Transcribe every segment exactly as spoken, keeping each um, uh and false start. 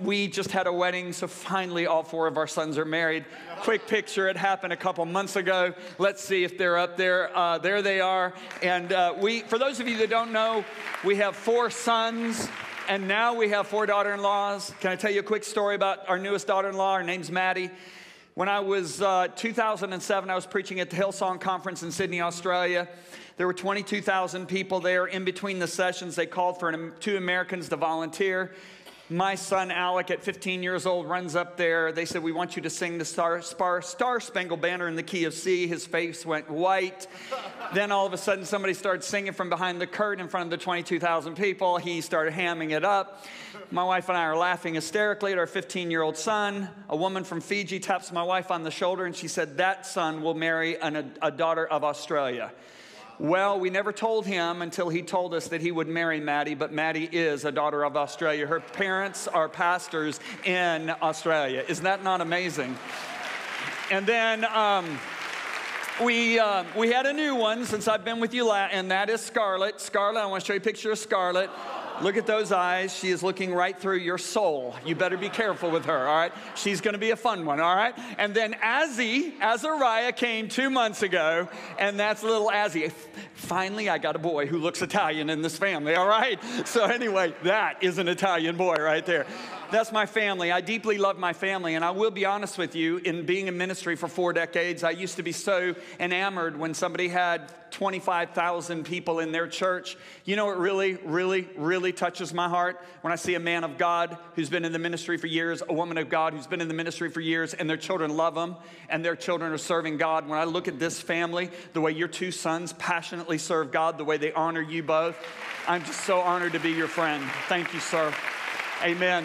we just had a wedding, so finally all four of our sons are married. Quick picture, it happened a couple months ago. Let's see if they're up there. Uh, there they are. And uh, we, for those of you that don't know, we have four sons, and now we have four daughter-in-laws. Can I tell you a quick story about our newest daughter-in-law? Her name's Maddie. When I was uh, two thousand seven, I was preaching at the Hillsong Conference in Sydney, Australia. There were twenty-two thousand people there. In between the sessions, they called for an, two Americans to volunteer. My son, Alec, at fifteen years old, runs up there. They said, we want you to sing the Star, Spar, Star Spangled Banner in the key of C. His face went white. Then all of a sudden, somebody started singing from behind the curtain in front of the twenty-two thousand people. He started hamming it up. My wife and I are laughing hysterically at our fifteen-year-old son. A woman from Fiji taps my wife on the shoulder, and she said, that son will marry an, a daughter of Australia. Well, we never told him until he told us that he would marry Maddie, but Maddie is a daughter of Australia. Her parents are pastors in Australia. Isn't that not amazing? And then um, we uh, we had a new one since I've been with you, la and that is Scarlett. Scarlett, I want to show you a picture of Scarlett. Look at those eyes. She is looking right through your soul. You better be careful with her, all right? She's going to be a fun one, all right? And then Azzy, Azariah came two months ago, and that's little Azzy. Finally, I got a boy who looks Italian in this family, all right? So anyway, that is an Italian boy right there. That's my family. I deeply love my family, and I will be honest with you, in being in ministry for four decades, I used to be so enamored when somebody had twenty-five thousand people in their church. You know what really, really, really touches my heart? When I see a man of God who's been in the ministry for years, a woman of God who's been in the ministry for years, and their children love them, and their children are serving God. When I look at this family, the way your two sons passionately serve God, the way they honor you both, I'm just so honored to be your friend. Thank you, sir. Amen.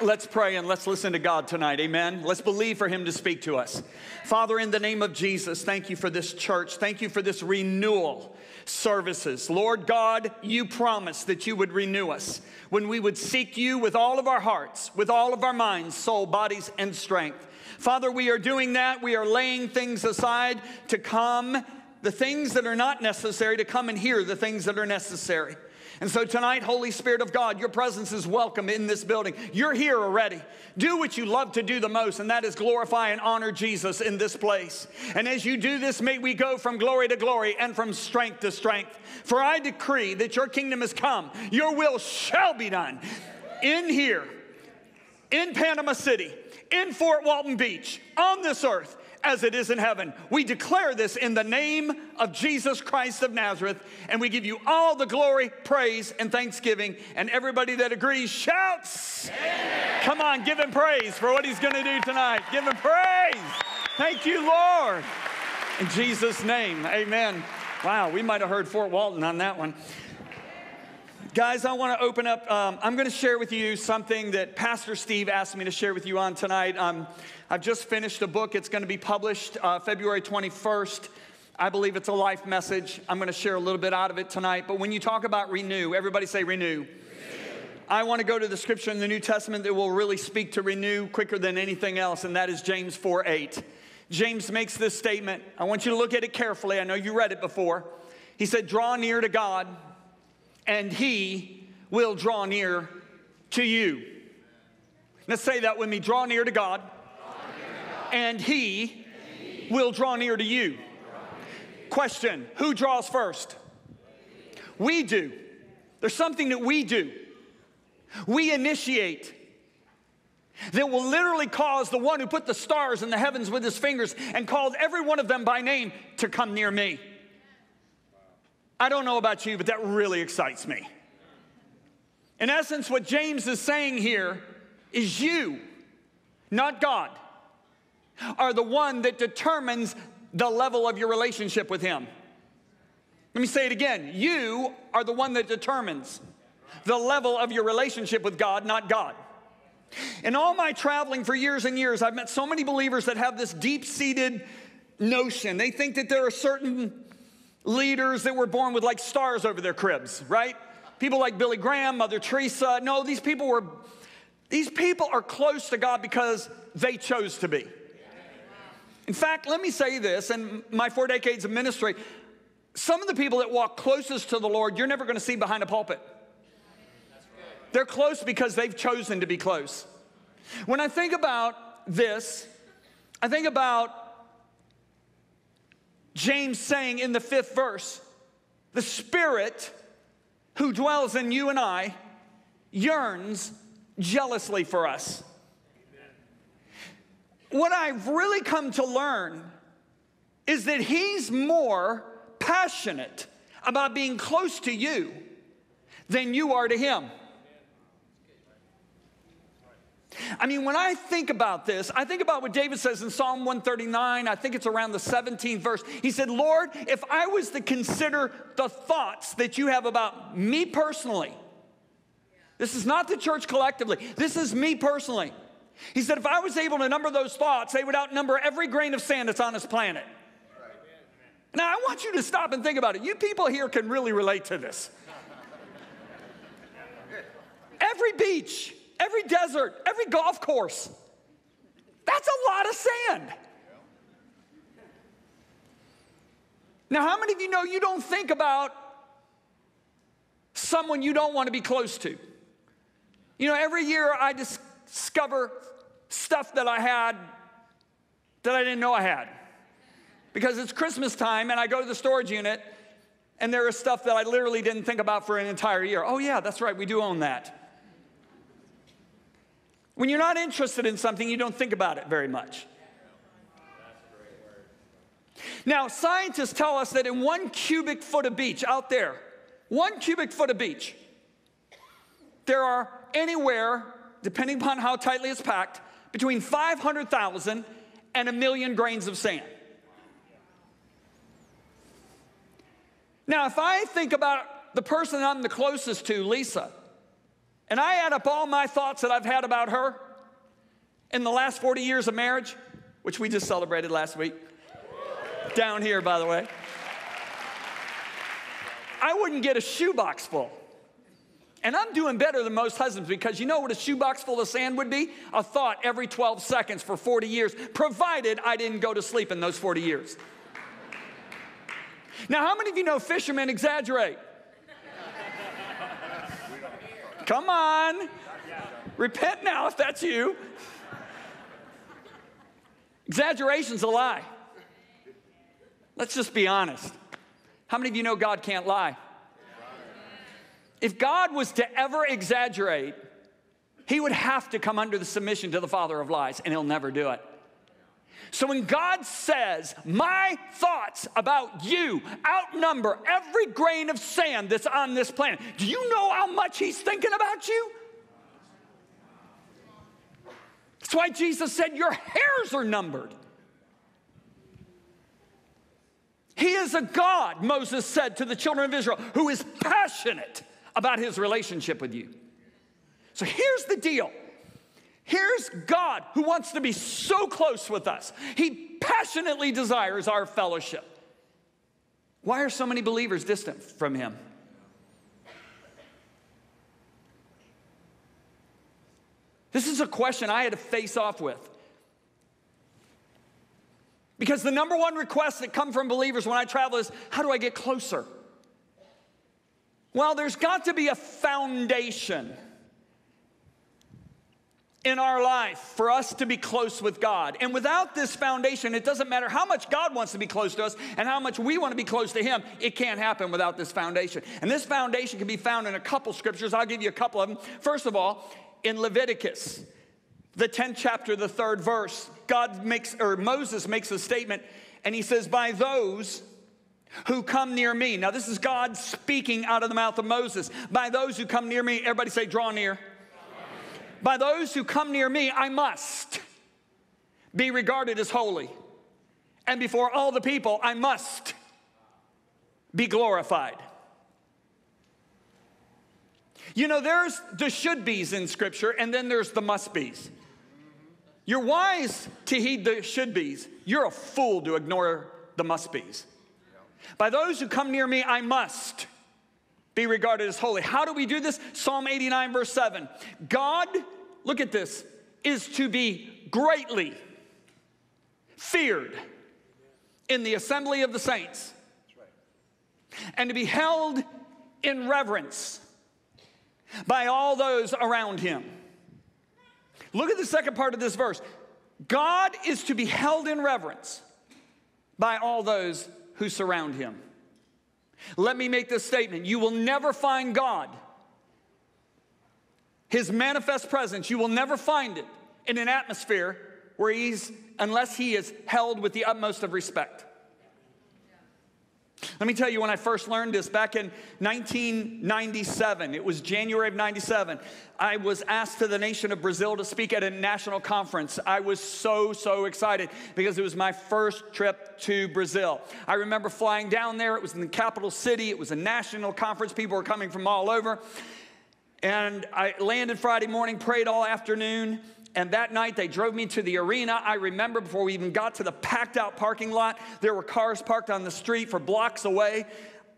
Let's pray and let's listen to God tonight, amen? Let's believe for Him to speak to us. Father, in the name of Jesus, thank you for this church. Thank you for this renewal services. Lord God, you promised that you would renew us when we would seek you with all of our hearts, with all of our minds, soul, bodies, and strength. Father, we are doing that. We are laying things aside to come, the things that are not necessary, to come and hear the things that are necessary. And so tonight, Holy Spirit of God, your presence is welcome in this building. You're here already. Do what you love to do the most, and that is glorify and honor Jesus in this place. And as you do this, may we go from glory to glory and from strength to strength. For I decree that your kingdom has come. Your will shall be done in here, in Panama City, in Fort Walton Beach, on this earth, as it is in heaven. We declare this in the name of Jesus Christ of Nazareth, and we give you all the glory, praise, and thanksgiving. And everybody that agrees shouts. Amen. Come on, give him praise for what he's going to do tonight. Give him praise. Thank you, Lord. In Jesus' name, amen. Wow, we might have heard Fort Walton on that one. Guys, I want to open up. Um, I'm going to share with you something that Pastor Steve asked me to share with you on tonight. Um, I've just finished a book. It's going to be published uh, February twenty-first. I believe it's a life message. I'm going to share a little bit out of it tonight. But when you talk about renew, everybody say renew. Renew. I want to go to the scripture in the New Testament that will really speak to renew quicker than anything else, and that is James four eight. James makes this statement. I want you to look at it carefully. I know you read it before. He said, draw near to God, and He will draw near to you. Let's say that with me. Draw near to God, and He will draw near to you. Question, who draws first? We do. There's something that we do. We initiate that will literally cause the one who put the stars in the heavens with his fingers and called every one of them by name to come near me. I don't know about you, but that really excites me. In essence, what James is saying here is you, not God, are the one that determines the level of your relationship with Him. Let me say it again. You are the one that determines the level of your relationship with God, not God. In all my traveling for years and years, I've met so many believers that have this deep-seated notion. They think that there are certain leaders that were born with like stars over their cribs, right? People like Billy Graham, Mother Teresa. No, these people were, these people are close to God because they chose to be. In fact, let me say this, in my four decades of ministry, some of the people that walk closest to the Lord, you're never going to see behind a pulpit. They're close because they've chosen to be close. When I think about this, I think about James saying in the fifth verse, the Spirit who dwells in you and I yearns jealously for us. Amen. What I've really come to learn is that he's more passionate about being close to you than you are to him. I mean, when I think about this, I think about what David says in Psalm one thirty-nine. I think it's around the seventeenth verse. He said, Lord, if I was to consider the thoughts that you have about me personally, this is not the church collectively, this is me personally. He said, if I was able to number those thoughts, they would outnumber every grain of sand that's on this planet. Right. Now, I want you to stop and think about it. You people here can really relate to this. Every beach, every desert, every golf course, that's a lot of sand. Now, how many of you know you don't think about someone you don't want to be close to? You know, every year I discover stuff that I had that I didn't know I had. Because it's Christmas time and I go to the storage unit and there is stuff that I literally didn't think about for an entire year. Oh yeah, that's right, we do own that. When you're not interested in something, you don't think about it very much. Now, scientists tell us that in one cubic foot of beach out there, one cubic foot of beach, there are anywhere, depending upon how tightly it's packed, between five hundred thousand and a million grains of sand. Now, if I think about the person I'm the closest to, Lisa, and I add up all my thoughts that I've had about her in the last forty years of marriage, which we just celebrated last week, down here, by the way, I wouldn't get a shoebox full. And I'm doing better than most husbands, because you know what a shoebox full of sand would be? A thought every twelve seconds for forty years, provided I didn't go to sleep in those forty years. Now, how many of you know fishermen exaggerate? Come on. Repent now if that's you. Exaggeration's a lie. Let's just be honest. How many of you know God can't lie? If God was to ever exaggerate, he would have to come under the submission to the father of lies, and he'll never do it. So when God says, my thoughts about you outnumber every grain of sand that's on this planet, do you know how much he's thinking about you? That's why Jesus said, your hairs are numbered. He is a God, Moses said to the children of Israel, who is passionate about his relationship with you. So here's the deal. Here's God who wants to be so close with us. He passionately desires our fellowship. Why are so many believers distant from him? This is a question I had to face off with. Because the number one request that come from believers when I travel is, how do I get closer? Well, there's got to be a foundation in our life for us to be close with God. And without this foundation, it doesn't matter how much God wants to be close to us and how much we want to be close to him, it can't happen without this foundation. And this foundation can be found in a couple scriptures. I'll give you a couple of them. First of all, in Leviticus, the tenth chapter, the third verse, God makes, or Moses makes a statement, and he says, by those who come near me. Now, this is God speaking out of the mouth of Moses. By those who come near me, everybody say, draw near. By those who come near me, I must be regarded as holy. And before all the people, I must be glorified. You know, there's the should-be's in Scripture, and then there's the must-be's. You're wise to heed the should-be's. You're a fool to ignore the must-be's. By those who come near me, I must be regarded as holy. How do we do this? Psalm eighty-nine, verse seven. God, look at this, is to be greatly feared in the assembly of the saints and to be held in reverence by all those around him. Look at the second part of this verse. God is to be held in reverence by all those who surround him. Let me make this statement. You will never find God, his manifest presence, you will never find it in an atmosphere where he's, unless he is held with the utmost of respect. Let me tell you, when I first learned this back in nineteen ninety-seven, it was January of ninety-seven, I was asked to the nation of Brazil to speak at a national conference. I was so, so excited because it was my first trip to Brazil. I remember flying down there. It was in the capital city. It was a national conference. People were coming from all over. And I landed Friday morning, prayed all afternoon. And that night, they drove me to the arena. I remember before we even got to the packed-out parking lot, there were cars parked on the street for blocks away.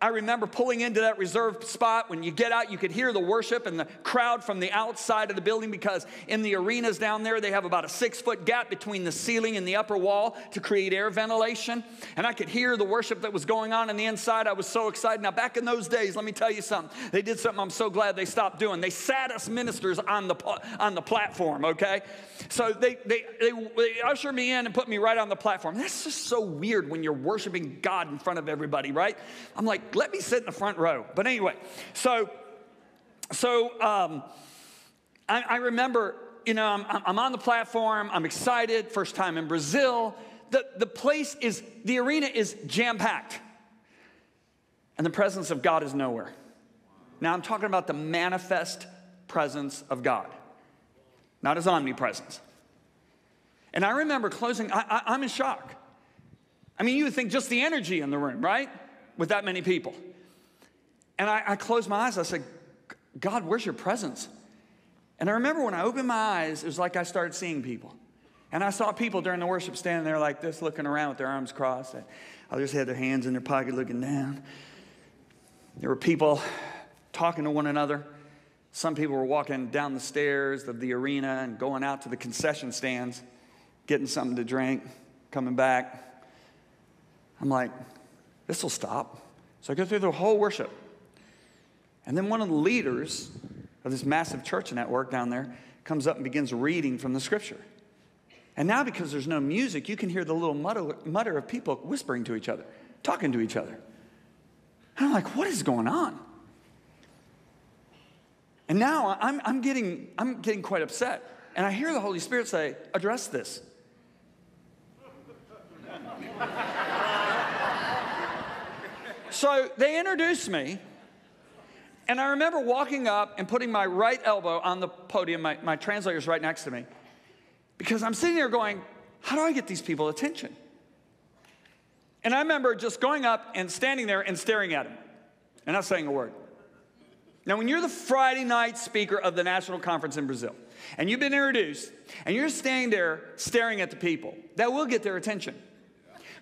I remember pulling into that reserved spot. When you get out, you could hear the worship and the crowd from the outside of the building, because in the arenas down there, they have about a six-foot gap between the ceiling and the upper wall to create air ventilation. And I could hear the worship that was going on on the inside. I was so excited. Now, back in those days, let me tell you something. They did something I'm so glad they stopped doing. They sat us ministers on the, on the platform, okay? So they, they, they, they ushered me in and put me right on the platform. That's just so weird when you're worshiping God in front of everybody, right? I'm like, let me sit in the front row. But anyway, so so um, I, I remember, you know, I'm, I'm on the platform. I'm excited. First time in Brazil. The, the place is, the arena is jam-packed. And the presence of God is nowhere. Now, I'm talking about the manifest presence of God, not his omnipresence. And I remember closing. I, I, I'm in shock. I mean, you would think just the energy in the room, right? With that many people. And I, I closed my eyes. I said, God, where's your presence? And I remember when I opened my eyes, it was like I started seeing people. And I saw people during the worship standing there like this, looking around with their arms crossed. Others had their hands in their pocket looking down. There were people talking to one another. Some people were walking down the stairs of the arena and going out to the concession stands, getting something to drink, coming back. I'm like, this will stop. So I go through the whole worship. And then one of the leaders of this massive church network down there comes up and begins reading from the scripture. And now, because there's no music, you can hear the little mutter, mutter of people whispering to each other, talking to each other. And I'm like, what is going on? And now I'm, I'm, getting, I'm getting quite upset. And I hear the Holy Spirit say, address this. So they introduced me, and I remember walking up and putting my right elbow on the podium. My, my translator's right next to me, because I'm sitting there going, how do I get these people's attention? And I remember just going up and standing there and staring at him and not saying a word. Now, when you're the Friday night speaker of the national conference in Brazil, and you've been introduced, and you're standing there staring at the people, that will get their attention.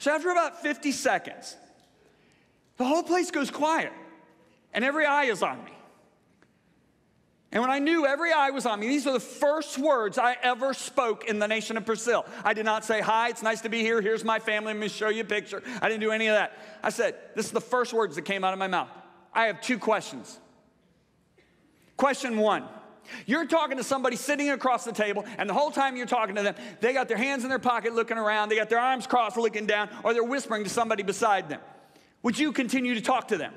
So after about fifty seconds, the whole place goes quiet, and every eye is on me. And when I knew every eye was on me, these were the first words I ever spoke in the nation of Brazil. I did not say, hi, it's nice to be here. Here's my family. Let me show you a picture. I didn't do any of that. I said, this is the first words that came out of my mouth. I have two questions. Question one, you're talking to somebody sitting across the table, and the whole time you're talking to them, they got their hands in their pocket looking around. They got their arms crossed looking down, or they're whispering to somebody beside them. Would you continue to talk to them?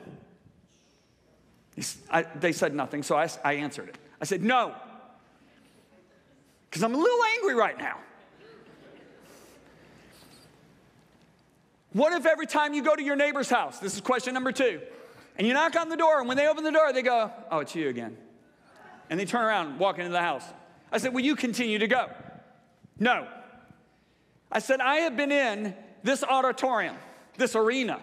I, they said nothing, so I, I answered it. I said, no, because I'm a little angry right now. What if every time you go to your neighbor's house, this is question number two, and you knock on the door, and when they open the door, they go, oh, it's you again. And they turn around and walk into the house. I said, will you continue to go? No. I said, I have been in this auditorium, this arena,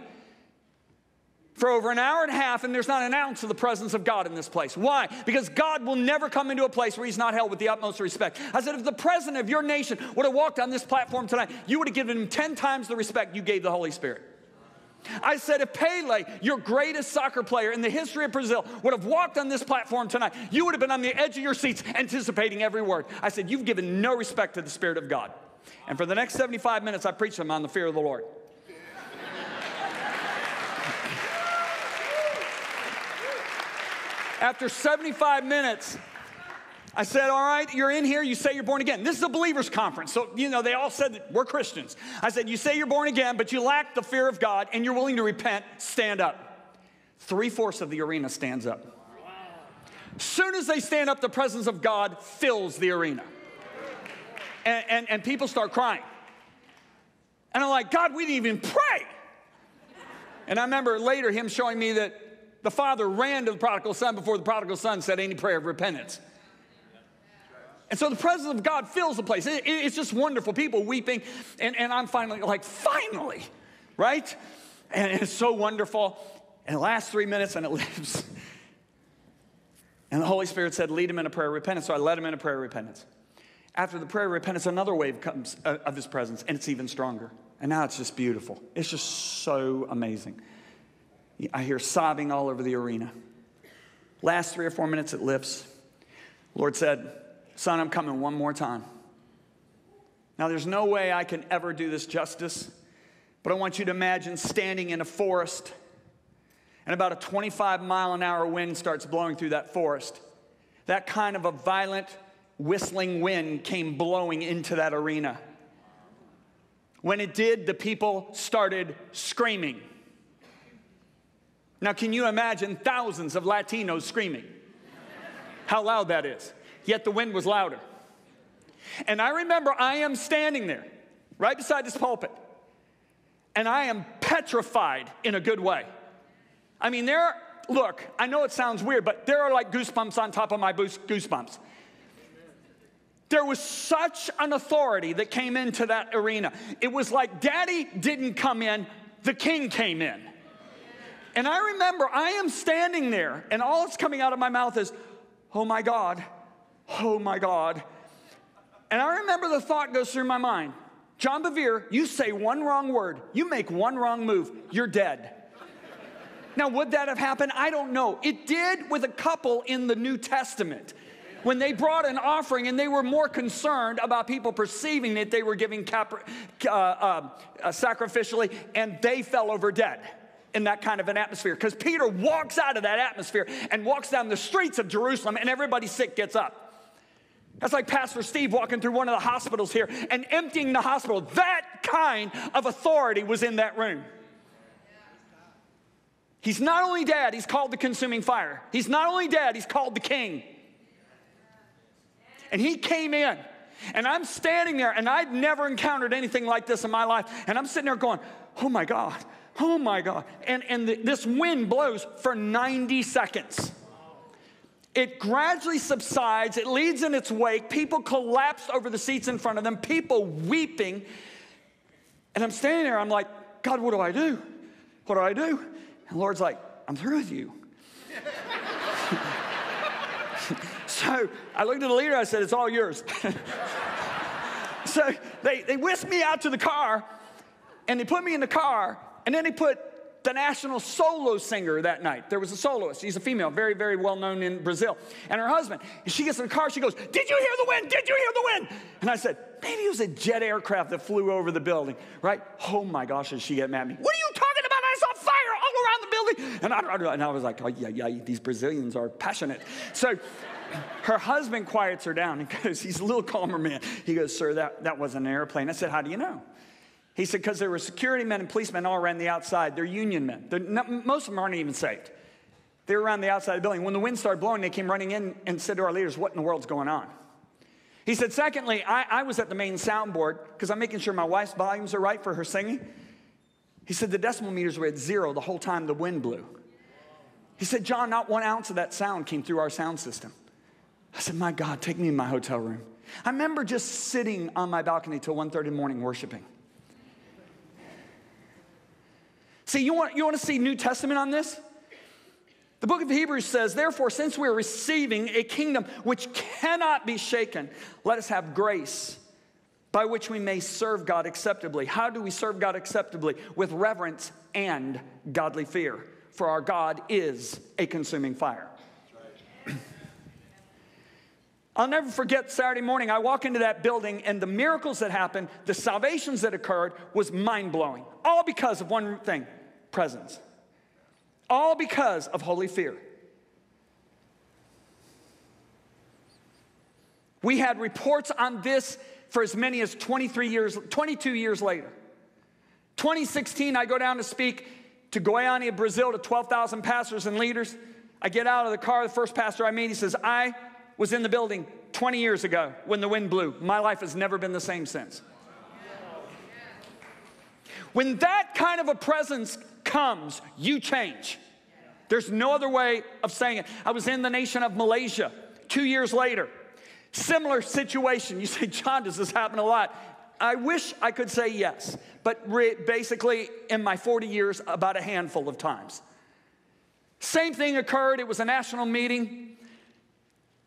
for over an hour and a half, and there's not an ounce of the presence of God in this place. Why? Because God will never come into a place where he's not held with the utmost respect. I said, if the president of your nation would have walked on this platform tonight, you would have given him ten times the respect you gave the Holy Spirit. I said, if Pele, your greatest soccer player in the history of Brazil, would have walked on this platform tonight, you would have been on the edge of your seats anticipating every word. I said, you've given no respect to the Spirit of God. And for the next seventy-five minutes, I preached them on the fear of the Lord. After seventy-five minutes, I said, all right, you're in here, you say you're born again. This is a believers conference, so, you know, they all said that we're Christians. I said, you say you're born again, but you lack the fear of God, and you're willing to repent, stand up. Three-fourths of the arena stands up. Wow. Soon as they stand up, the presence of God fills the arena. And, and, and people start crying. And I'm like, God, we didn't even pray. And I remember later him showing me that the father ran to the prodigal son before the prodigal son said any prayer of repentance. And so the presence of God fills the place. It, it, it's just wonderful. People weeping. And, and I'm finally like, finally, right? And it's so wonderful. And it lasts three minutes and it lives. And the Holy Spirit said, lead him in a prayer of repentance. So I led him in a prayer of repentance. After the prayer of repentance, another wave comes of his presence, and it's even stronger. And now it's just beautiful. It's just so amazing. I hear sobbing all over the arena. Last three or four minutes, it lifts. Lord said, son, I'm coming one more time. Now, there's no way I can ever do this justice, but I want you to imagine standing in a forest, and about a twenty-five mile an hour wind starts blowing through that forest. That kind of a violent, whistling wind came blowing into that arena. When it did, the people started screaming. Now, can you imagine thousands of Latinos screaming? How loud that is. Yet the wind was louder. And I remember I am standing there, right beside this pulpit, and I am petrified in a good way. I mean, there, look, I know it sounds weird, but there are like goosebumps on top of my goosebumps. There was such an authority that came into that arena. It was like Daddy didn't come in, the King came in. And I remember I am standing there, and all that's coming out of my mouth is, oh my God, oh my God. And I remember the thought goes through my mind, John Bevere, you say one wrong word, you make one wrong move, you're dead. Now, would that have happened? I don't know. It did with a couple in the New Testament. When they brought an offering and they were more concerned about people perceiving that they were giving capri- uh, uh, uh, sacrificially, and they fell over dead in that kind of an atmosphere. Because Peter walks out of that atmosphere and walks down the streets of Jerusalem, and everybody sick gets up. That's like Pastor Steve walking through one of the hospitals here and emptying the hospital. That kind of authority was in that room. He's not only Dad, he's called the consuming fire. He's not only Dad, he's called the King. And he came in, and I'm standing there, and I'd never encountered anything like this in my life. And I'm sitting there going, oh my God, oh my God. And, and the, this wind blows for ninety seconds. It gradually subsides. It leads in its wake. People collapse over the seats in front of them, people weeping. And I'm standing there. I'm like, God, what do I do? What do I do? And the Lord's like, I'm through with you. So I looked at the leader, I said, it's all yours. So they, they whisked me out to the car, and they put me in the car, and then they put the national solo singer that night. There was a soloist. She's a female, very, very well known in Brazil, and her husband. And she gets in the car, she goes, did you hear the wind? Did you hear the wind? And I said, maybe it was a jet aircraft that flew over the building, right? Oh my gosh, did she get mad at me? What are you talking about? I saw fire all around the building. And I, and I was like, oh yeah, yeah, these Brazilians are passionate. So her husband quiets her down and goes, he's a little calmer man. He goes, sir, that, that wasn't an airplane. I said, how do you know? He said, because there were security men and policemen all around the outside. They're union men. They're not, most of them aren't even saved. They were around the outside of the building. When the wind started blowing, they came running in and said to our leaders, what in the world's going on? He said, secondly, I, I was at the main soundboard because I'm making sure my wife's volumes are right for her singing. He said, the decimal meters were at zero the whole time the wind blew. He said, John, not one ounce of that sound came through our sound system. I said, my God, take me in my hotel room. I remember just sitting on my balcony till one thirty in the morning worshiping. See, you want, you want to see New Testament on this? The book of Hebrews says, therefore, since we're receiving a kingdom which cannot be shaken, let us have grace by which we may serve God acceptably. How do we serve God acceptably? With reverence and godly fear, for our God is a consuming fire. I'll never forget Saturday morning, I walk into that building, and the miracles that happened, the salvations that occurred was mind-blowing. All because of one thing, presence. All because of holy fear. We had reports on this for as many as twenty-three years, twenty-two years later. twenty sixteen, I go down to speak to Goiânia, Brazil, to twelve thousand pastors and leaders. I get out of the car, the first pastor I meet, he says, I was in the building twenty years ago when the wind blew. My life has never been the same since. When that kind of a presence comes, you change. There's no other way of saying it. I was in the nation of Malaysia two years later. Similar situation. You say, John, does this happen a lot? I wish I could say yes, but basically in my forty years, about a handful of times. Same thing occurred. It was a national meeting,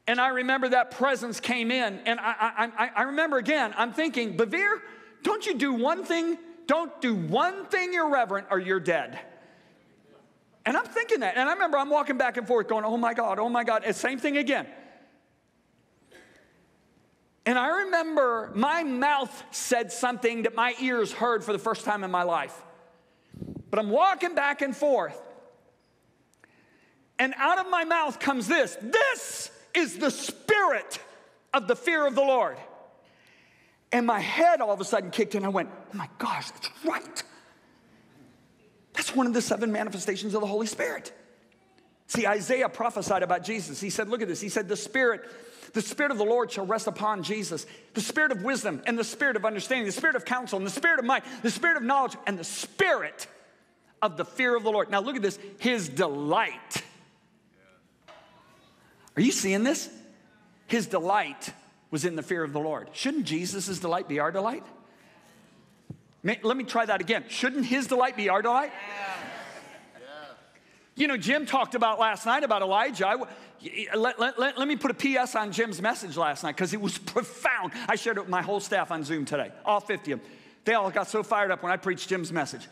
and I remember that presence came in, and I, I, I remember again, I'm thinking, Bevere, don't you do one thing, don't do one thing irreverent or you're dead. And I'm thinking that, and I remember I'm walking back and forth going, oh my God, oh my God, and same thing again. And I remember my mouth said something that my ears heard for the first time in my life. But I'm walking back and forth, and out of my mouth comes this. This is the spirit of the fear of the Lord. And my head all of a sudden kicked in. I went, oh my gosh, that's right. That's one of the seven manifestations of the Holy Spirit. See, Isaiah prophesied about Jesus. He said, look at this. He said, the Spirit... The Spirit of the Lord shall rest upon Jesus, the Spirit of wisdom and the Spirit of understanding, the Spirit of counsel and the Spirit of might, the Spirit of knowledge and the Spirit of the fear of the Lord. Now look at this, his delight. Are you seeing this? His delight was in the fear of the Lord. Shouldn't Jesus' delight be our delight? Let me try that again. Shouldn't his delight be our delight? You know, Jim talked about last night about Elijah. I, let, let, let, let me put a P S on Jim's message last night because it was profound. I shared it with my whole staff on Zoom today, all fifty of them. They all got so fired up when I preached Jim's message.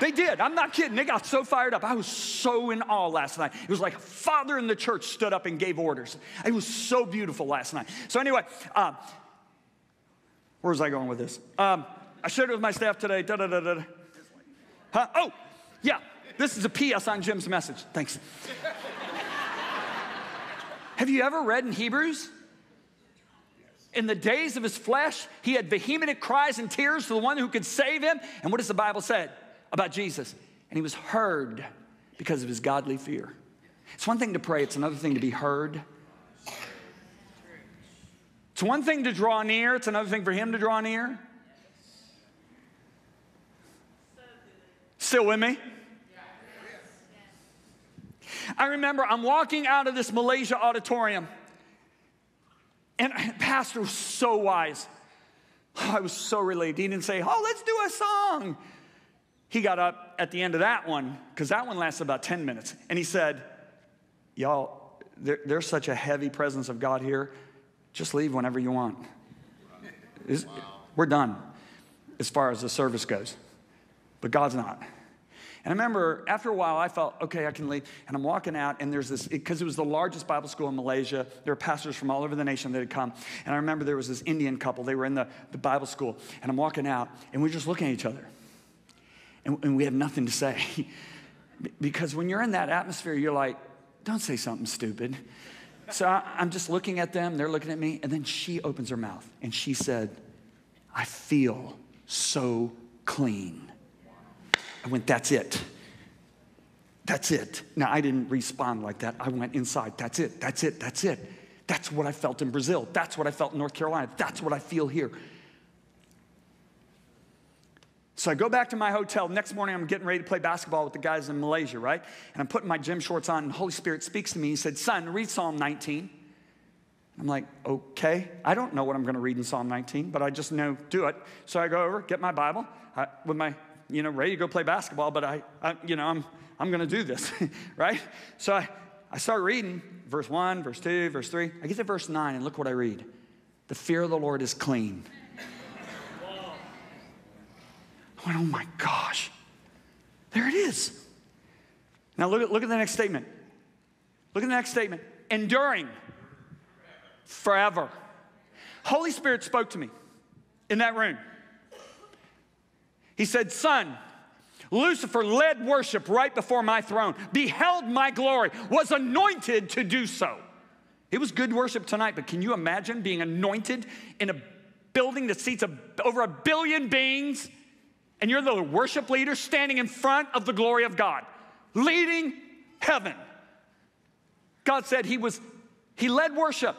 They did. I'm not kidding. They got so fired up. I was so in awe last night. It was like a father in the church stood up and gave orders. It was so beautiful last night. So anyway, um, where was I going with this? Um, I shared it with my staff today. Da, da, da, da. Huh? Oh, yeah. This is a P S on Jim's message. Thanks. Have you ever read in Hebrews? In the days of his flesh, he had vehement cries and tears to the one who could save him. And what does the Bible say about Jesus? And he was heard because of his godly fear. It's one thing to pray. It's another thing to be heard. It's one thing to draw near. It's another thing for him to draw near. Still with me? I remember I'm walking out of this Malaysia auditorium, and Pastor was so wise. Oh, I was so relieved. He didn't say, oh, let's do a song. He got up at the end of that one, because that one lasted about ten minutes, and he said, y'all, there, there's such a heavy presence of God here. Just leave whenever you want. Wow. We're done as far as the service goes, but God's not. And I remember after a while, I felt, okay, I can leave. And I'm walking out, and there's this, because it, it was the largest Bible school in Malaysia. There were pastors from all over the nation that had come. And I remember there was this Indian couple. They were in the, the Bible school. And I'm walking out, and we're just looking at each other. And, and we have nothing to say. Because when you're in that atmosphere, you're like, don't say something stupid. So I, I'm just looking at them. They're looking at me. And then she opens her mouth, and she said, I feel so clean. I went, that's it. That's it. Now, I didn't respond like that. I went inside. That's it. That's it. That's it. That's what I felt in Brazil. That's what I felt in North Carolina. That's what I feel here. So I go back to my hotel. Next morning, I'm getting ready to play basketball with the guys in Malaysia, right? And I'm putting my gym shorts on, and the Holy Spirit speaks to me. He said, son, read Psalm nineteen. I'm like, okay. I don't know what I'm going to read in Psalm nineteen, but I just know, do it. So I go over, get my Bible I, with my... you know, ready to go play basketball, but I, I you know, I'm, I'm going to do this, right? So I, I start reading verse one, verse two, verse three. I get to verse nine, and look what I read. The fear of the Lord is clean. I went, oh my gosh. There it is. Now look at, look at the next statement. Look at the next statement. Enduring forever. Holy Spirit spoke to me in that room. He said, son, Lucifer led worship right before my throne, beheld my glory, was anointed to do so. It was good worship tonight, but can you imagine being anointed in a building that seats a, over a billion beings, and you're the worship leader standing in front of the glory of God, leading heaven? God said he was, he led worship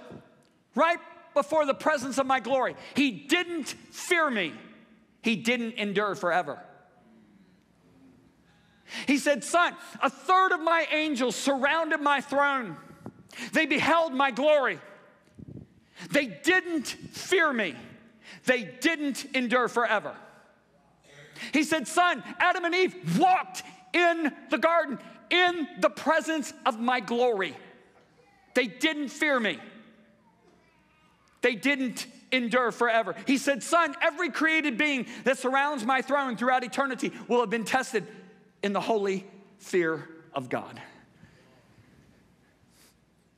right before the presence of my glory. He didn't fear me. He didn't endure forever. He said, son, a third of my angels surrounded my throne. They beheld my glory. They didn't fear me. They didn't endure forever. He said, son, Adam and Eve walked in the garden in the presence of my glory. They didn't fear me. They didn't endure forever. He said, son, every created being that surrounds my throne throughout eternity will have been tested in the holy fear of God.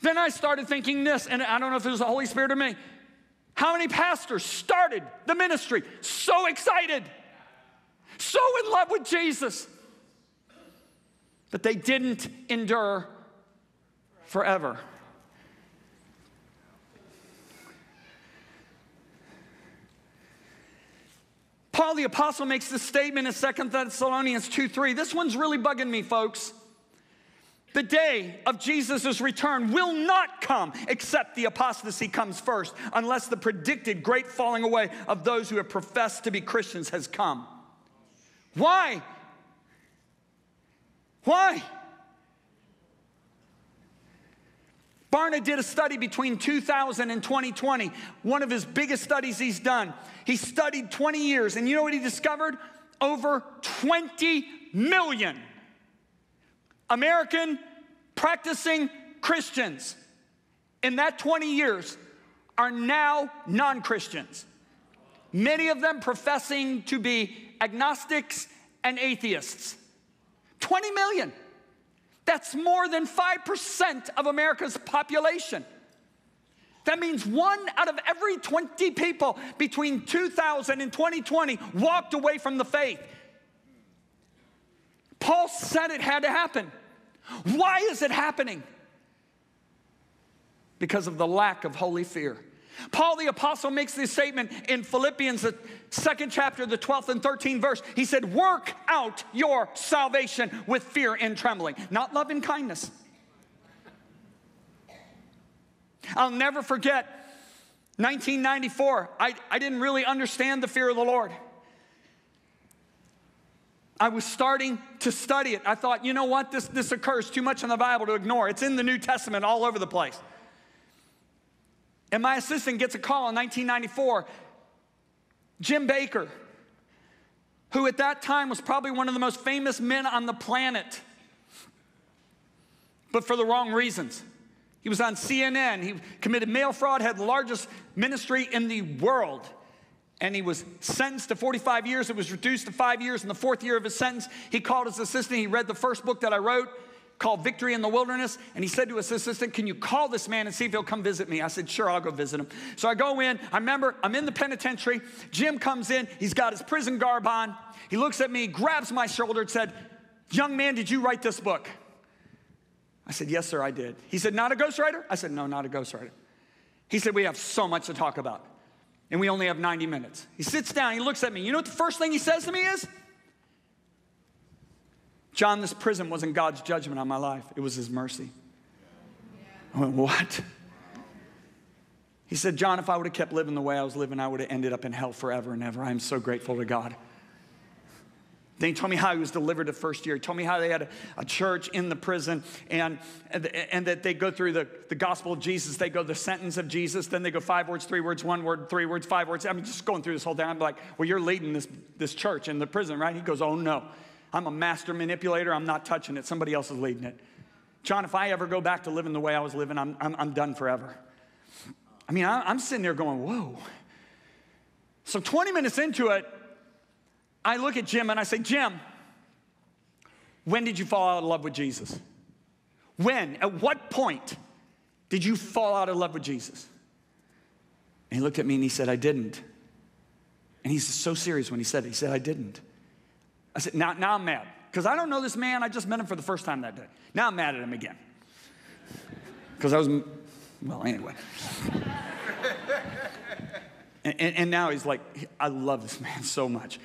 Then I started thinking this, and I don't know if it was the Holy Spirit or me. How many pastors started the ministry so excited, so in love with Jesus, but they didn't endure forever? Paul the Apostle makes this statement in Second Thessalonians two three. This one's really bugging me, folks. The day of Jesus' return will not come except the apostasy comes first, unless the predicted great falling away of those who have professed to be Christians has come. Why? Why? Barna did a study between two thousand and twenty twenty, one of his biggest studies he's done. He studied twenty years, and you know what he discovered? Over twenty million American practicing Christians in that twenty years are now non-Christians. Many of them professing to be agnostics and atheists. twenty million. That's more than five percent of America's population. That means one out of every twenty people between two thousand and twenty twenty walked away from the faith. Paul said it had to happen. Why is it happening? Because of the lack of holy fear. Paul the Apostle makes this statement in Philippians, the second chapter, the twelfth and thirteenth verse. He said, work out your salvation with fear and trembling, not love and kindness. I'll never forget nineteen ninety-four. I, I didn't really understand the fear of the Lord. I was starting to study it. I thought, you know what? This, this occurs too much in the Bible to ignore. It's in the New Testament all over the place. And my assistant gets a call in nineteen ninety-four. Jim Baker, who at that time was probably one of the most famous men on the planet, but for the wrong reasons. He was on C N N. He committed mail fraud, had the largest ministry in the world. And he was sentenced to forty-five years. It was reduced to five years. In the fourth year of his sentence, he called his assistant. He read the first book that I wrote called Victory in the Wilderness. And he said to his assistant, can you call this man and see if he'll come visit me? I said, sure, I'll go visit him. So I go in. I remember I'm in the penitentiary. Jim comes in. He's got his prison garb on. He looks at me, grabs my shoulder and said, young man, did you write this book? I said, yes, sir, I did. He said, not a ghostwriter? I said, no, not a ghostwriter. He said, we have so much to talk about. And we only have ninety minutes. He sits down, he looks at me. You know what the first thing he says to me is? John, this prison wasn't God's judgment on my life. It was his mercy. I went, what? He said, John, if I would have kept living the way I was living, I would have ended up in hell forever and ever. I am so grateful to God. Then he told me how he was delivered the first year. He told me how they had a, a church in the prison, and, and, and that they go through the, the gospel of Jesus. They go the sentence of Jesus. Then they go five words, three words, one word, three words, five words. I'm just going through this whole thing. I'm like, well, you're leading this, this church in the prison, right? He goes, oh, no. I'm a master manipulator. I'm not touching it. Somebody else is leading it. John, if I ever go back to living the way I was living, I'm, I'm, I'm done forever. I mean, I, I'm sitting there going, whoa. So twenty minutes into it, I look at Jim and I say, Jim, when did you fall out of love with Jesus? When, at what point did you fall out of love with Jesus? And he looked at me and he said, I didn't. And he's so serious when he said it. He said, I didn't. I said, now, now I'm mad. Because I don't know this man. I just met him for the first time that day. Now I'm mad at him again. Because I was well, anyway. and, and, and now he's like, I love this man so much.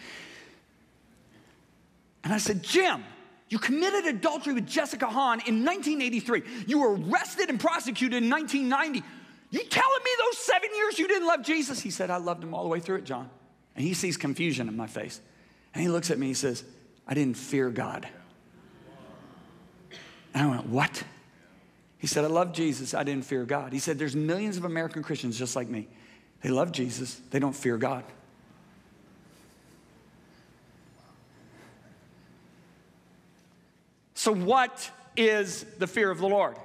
And I said, Jim, you committed adultery with Jessica Hahn in nineteen eighty-three. You were arrested and prosecuted in nineteen ninety. You telling me those seven years you didn't love Jesus? He said, I loved him all the way through it, John. And he sees confusion in my face. And he looks at me and he says, I didn't fear God. And I went, what? He said, I love Jesus. I didn't fear God. He said, there's millions of American Christians just like me. They love Jesus. They don't fear God. So what is the fear of the Lord?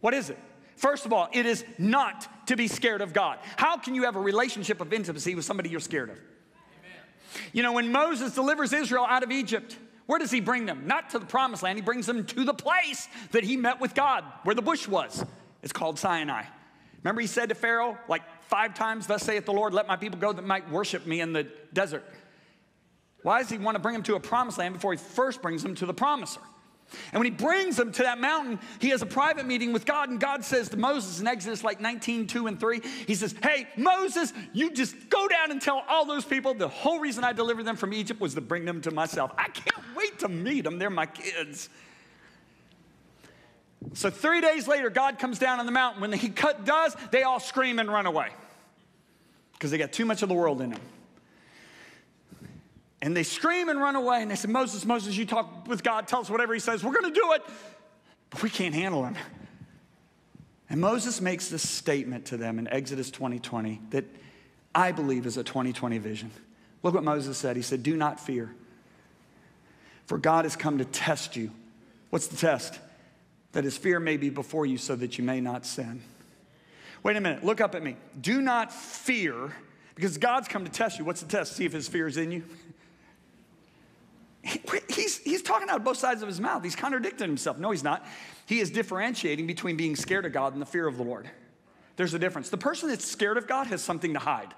What is it? First of all, it is not to be scared of God. How can you have a relationship of intimacy with somebody you're scared of? Amen. You know, when Moses delivers Israel out of Egypt, where does he bring them? Not to the promised land. He brings them to the place that he met with God, where the bush was. It's called Sinai. Remember he said to Pharaoh like five times, thus saith the Lord, let my people go that might worship me in the desert. Why does he want to bring them to a promised land before he first brings them to the promiser? And when he brings them to that mountain, he has a private meeting with God. And God says to Moses in Exodus like nineteen, two and three, he says, hey, Moses, you just go down and tell all those people the whole reason I delivered them from Egypt was to bring them to myself. I can't wait to meet them. They're my kids. So three days later, God comes down on the mountain. When he cut does, they all scream and run away because they got too much of the world in them. And they scream and run away. And they said, Moses, Moses, you talk with God. Tell us whatever he says. We're going to do it. But we can't handle him. And Moses makes this statement to them in Exodus twenty twenty that I believe is a twenty twenty vision. Look what Moses said. He said, do not fear. For God has come to test you. What's the test? That his fear may be before you so that you may not sin. Wait a minute. Look up at me. Do not fear because God's come to test you. What's the test? See if his fear is in you. He's, he's talking out of both sides of his mouth. He's contradicting himself. No, he's not. He is differentiating between being scared of God and the fear of the Lord. There's a difference. The person that's scared of God has something to hide.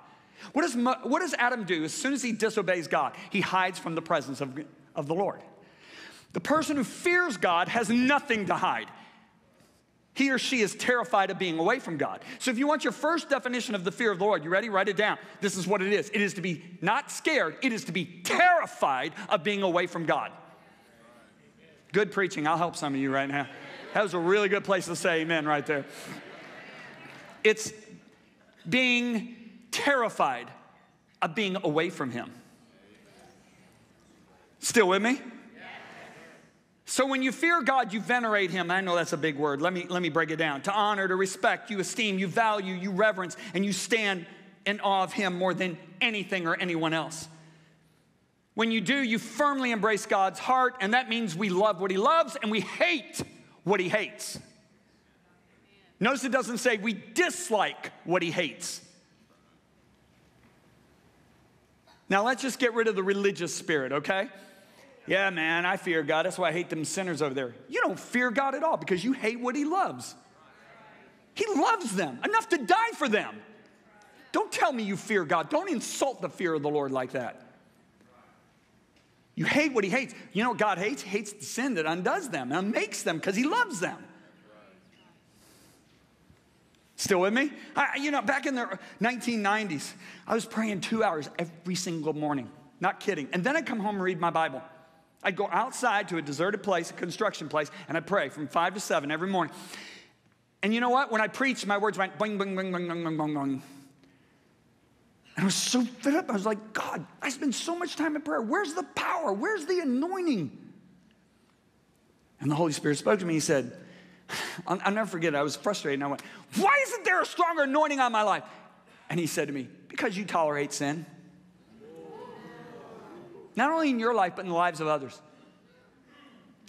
What does, what does Adam do as soon as he disobeys God? He hides from the presence of, of the Lord. The person who fears God has nothing to hide. He or she is terrified of being away from God. So if you want your first definition of the fear of the Lord, you ready? Write it down. This is what it is. It is to be not scared. It is to be terrified of being away from God. Good preaching. I'll help some of you right now. That was a really good place to say amen right there. It's being terrified of being away from him. Still with me? So when you fear God, you venerate him. I know that's a big word. Let me, let me break it down. To honor, to respect, you esteem, you value, you reverence, and you stand in awe of him more than anything or anyone else. When you do, you firmly embrace God's heart, and that means we love what he loves and we hate what he hates. Notice it doesn't say we dislike what he hates. Now let's just get rid of the religious spirit, okay? Yeah, man, I fear God. That's why I hate them sinners over there. You don't fear God at all because you hate what he loves. He loves them enough to die for them. Don't tell me you fear God. Don't insult the fear of the Lord like that. You hate what he hates. You know what God hates? He hates the sin that undoes them and makes them because he loves them. Still with me? I, you know, back in the nineteen nineties, I was praying two hours every single morning. Not kidding. And then I'd come home and read my Bible. I'd go outside to a deserted place, a construction place, and I'd pray from five to seven every morning. And you know what? When I preached, my words went bing, bing, bing, bing, bing, bing, bing, bing. And I was so fed up. I was like, God, I spend so much time in prayer. Where's the power? Where's the anointing? And the Holy Spirit spoke to me. He said, I'll, I'll never forget it. I was frustrated. And I went, why isn't there a stronger anointing on my life? And he said to me, because you tolerate sin. Not only in your life, but in the lives of others.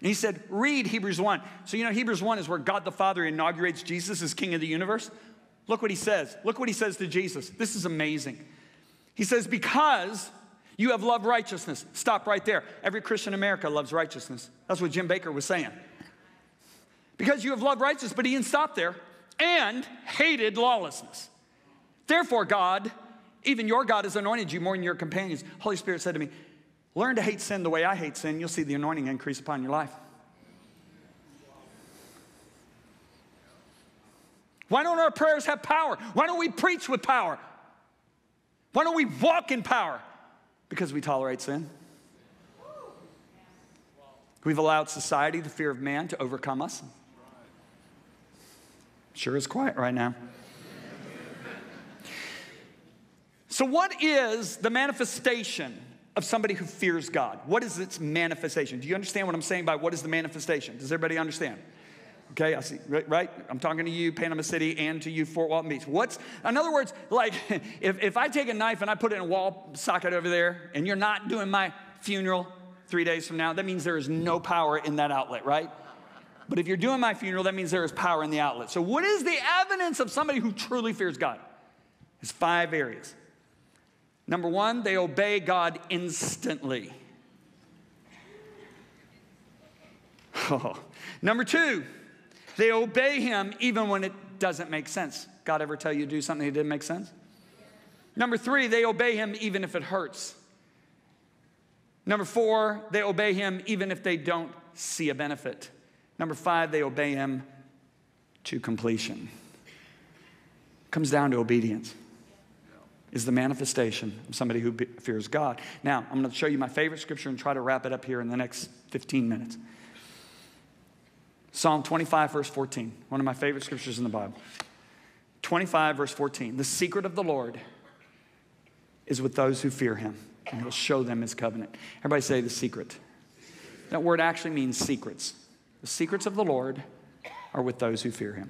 And he said, read Hebrews one. So you know Hebrews one is where God the Father inaugurates Jesus as King of the universe. Look what he says. Look what he says to Jesus. This is amazing. He says, because you have loved righteousness. Stop right there. Every Christian in America loves righteousness. That's what Jim Baker was saying. Because you have loved righteousness, but he didn't stop there. And hated lawlessness. Therefore God, even your God has anointed you more than your companions. Holy Spirit said to me, learn to hate sin the way I hate sin. You'll see the anointing increase upon your life. Why don't our prayers have power? Why don't we preach with power? Why don't we walk in power? Because we tolerate sin. We've allowed society, the fear of man, to overcome us. Sure is quiet right now. So what is the manifestation of somebody who fears God? What is its manifestation? Do you understand what I'm saying by what is the manifestation? Does everybody understand? Okay, I see, right, right? I'm talking to you, Panama City, and to you, Fort Walton Beach. What's, in other words, like, if, if I take a knife and I put it in a wall socket over there, and you're not doing my funeral three days from now, that means there is no power in that outlet, right? But if you're doing my funeral, that means there is power in the outlet. So what is the evidence of somebody who truly fears God? It's five areas. Number one, they obey God instantly. Oh. Number two, they obey him even when it doesn't make sense. God ever tell you to do something that didn't make sense? Number three, they obey him even if it hurts. Number four, they obey him even if they don't see a benefit. Number five, they obey him to completion. Comes down to obedience. Is the manifestation of somebody who fears God. Now, I'm going to show you my favorite scripture and try to wrap it up here in the next fifteen minutes. Psalm twenty-five, verse fourteen, one of my favorite scriptures in the Bible. twenty-five, verse fourteen, the secret of the Lord is with those who fear him, and he'll show them his covenant. Everybody say the secret. That word actually means secrets. The secrets of the Lord are with those who fear him.